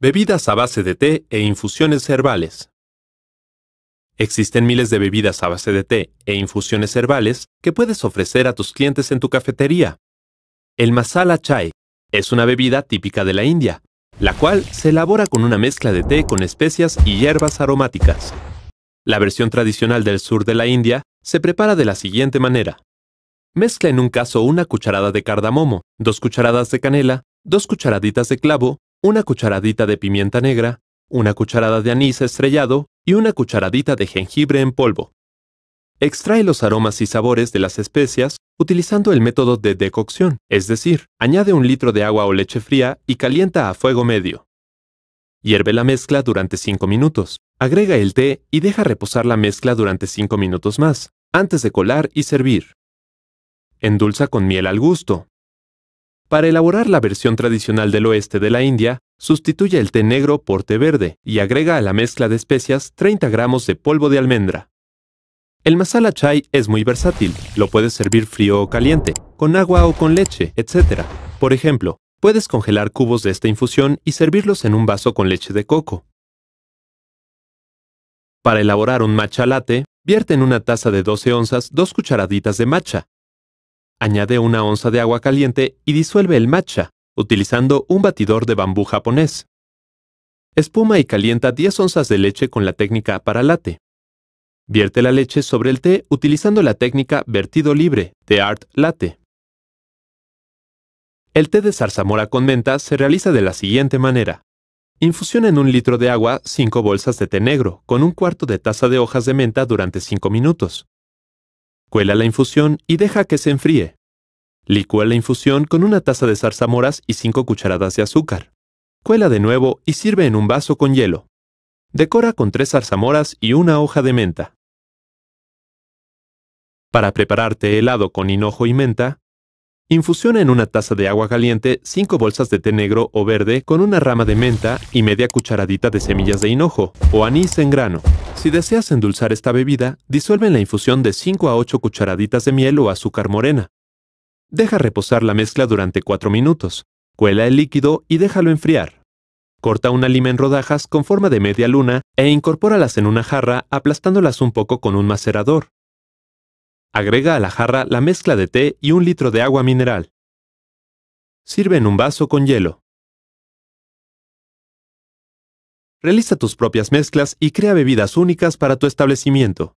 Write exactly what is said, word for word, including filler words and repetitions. Bebidas a base de té e infusiones herbales. Existen miles de bebidas a base de té e infusiones herbales que puedes ofrecer a tus clientes en tu cafetería. El masala chai es una bebida típica de la India, la cual se elabora con una mezcla de té con especias y hierbas aromáticas. La versión tradicional del sur de la India se prepara de la siguiente manera. Mezcla en un cazo una cucharada de cardamomo, dos cucharadas de canela, dos cucharaditas de clavo, una cucharadita de pimienta negra, una cucharada de anís estrellado y una cucharadita de jengibre en polvo. Extrae los aromas y sabores de las especias utilizando el método de decocción, es decir, añade un litro de agua o leche fría y calienta a fuego medio. Hierve la mezcla durante cinco minutos. Agrega el té y deja reposar la mezcla durante cinco minutos más, antes de colar y servir. Endulza con miel al gusto. Para elaborar la versión tradicional del oeste de la India, sustituye el té negro por té verde y agrega a la mezcla de especias treinta gramos de polvo de almendra. El masala chai es muy versátil, lo puedes servir frío o caliente, con agua o con leche, etcétera. Por ejemplo, puedes congelar cubos de esta infusión y servirlos en un vaso con leche de coco. Para elaborar un matcha latte, vierte en una taza de doce onzas dos cucharaditas de matcha. Añade una onza de agua caliente y disuelve el matcha, utilizando un batidor de bambú japonés. Espuma y calienta diez onzas de leche con la técnica para latte. Vierte la leche sobre el té utilizando la técnica vertido libre, latte art latte. El té de zarzamora con menta se realiza de la siguiente manera. Infusiona en un litro de agua cinco bolsas de té negro con un cuarto de taza de hojas de menta durante cinco minutos. Cuela la infusión y deja que se enfríe. Licúa la infusión con una taza de zarzamoras y cinco cucharadas de azúcar. Cuela de nuevo y sirve en un vaso con hielo. Decora con tres zarzamoras y una hoja de menta. Para preparar té helado con hinojo y menta, infusiona en una taza de agua caliente cinco bolsas de té negro o verde con una rama de menta y media cucharadita de semillas de hinojo o anís en grano. Si deseas endulzar esta bebida, disuelve en la infusión de cinco a ocho cucharaditas de miel o azúcar morena. Deja reposar la mezcla durante cuatro minutos. Cuela el líquido y déjalo enfriar. Corta una lima en rodajas con forma de media luna e incorpóralas en una jarra aplastándolas un poco con un macerador. Agrega a la jarra la mezcla de té y un litro de agua mineral. Sirve en un vaso con hielo. Realiza tus propias mezclas y crea bebidas únicas para tu establecimiento.